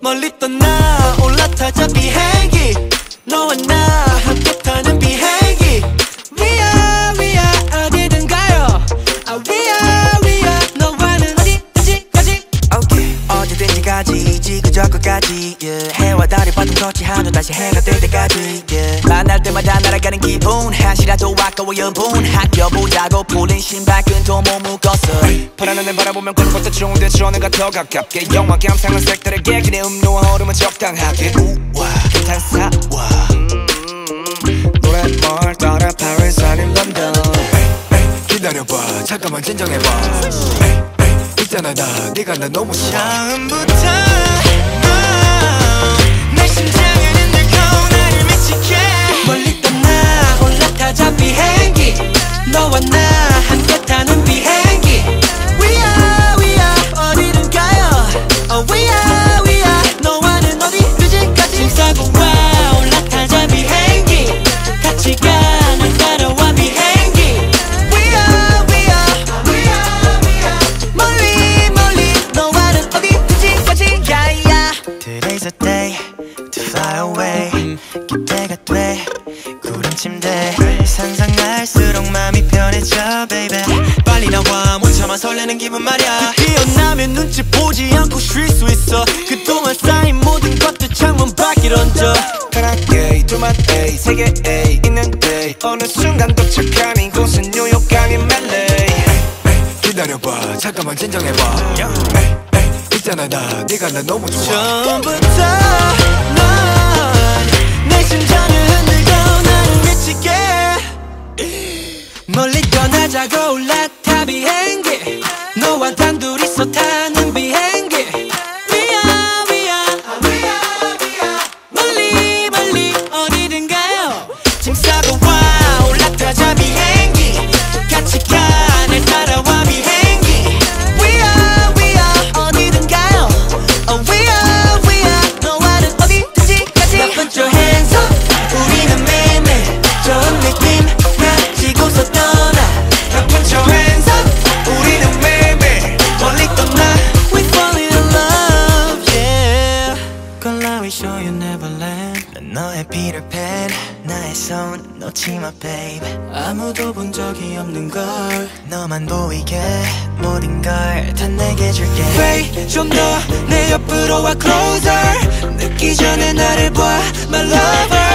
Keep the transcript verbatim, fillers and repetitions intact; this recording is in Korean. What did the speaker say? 멀리 떠나 올라타자 비행기 너와 나 함께 타는 비행기 위아 위아 어디든 가요 아 위아 위아 너와는 어디까지 okay. 어디든지 가지 지그저 끝까지 yeah. 해와 달이 바둥 터치한 후 다시 해가 뜰 때까지 yeah. 만날 때마다 날아가는 기분 한시라도 아까워 연분 아껴보자고 풀린 신발끈도 못 묶었어 파란 하늘 바라보면 곳곳에 중대 전화가 더 가깝게 영화 감상한 색다르게 기내 음료와 얼음은 적당하게 우와 탄사와 노랫말 따라 파리스 아닌 런던 기다려봐 잠깐만 진정해봐 에이, 에이, 있잖아 나 네가 나 너무 좋아 다음부터 너와 나 함께 타는 비행기 We are, we are 어디든 가요 oh, We are, we are 너와는 어디 뮤직까지 힘싸고와 올라타자 비행기 같이 가는 따라와 비행기 We are, we are, we are, we are 멀리 멀리 너와는 어디 뮤직까지 yeah, yeah. Today's a day to fly away 기대가 돼 구름 침대 상상할수록 마음이 편해져 baby 빨리 나와 못 참아 설레는 기분 말야 뛰어나면 눈치 보지 않고 쉴 수 있어 그동안 쌓인 모든 것들 창문 밖에 던져 편하게 둘만 A 세 개 A 있는데 어느 순간 도착한 이곳은 뉴욕 아닌 멜레이 기다려봐 잠깐만 진정해봐 에이, 에이, 있잖아 나 네가 나 너무 좋아 처음부터 넌 내 심장을 흔들고 나를 미치게 멀리 떠나자고 올라타 비행기 너와 단둘이서 타는 비행기 위아 위아 멀리 멀리 어디든 가요 짐 싸고 와 올라타자 비행기 같이 가 날 따라와 비행기 위아 위아 어디든 가요 oh, 위아 위아 너와는 어디든지까지 나 먼저 hands up 우리는 매일매일 좋은 느낌 가지고서 너의 피터팬 나의 손 놓지 마 babe 아무도 본 적이 없는 걸 너만 보이게 모든 걸 다 내게 줄게 Wait 좀 더 내 옆으로 와 closer 늦기 전에 나를 봐 my lover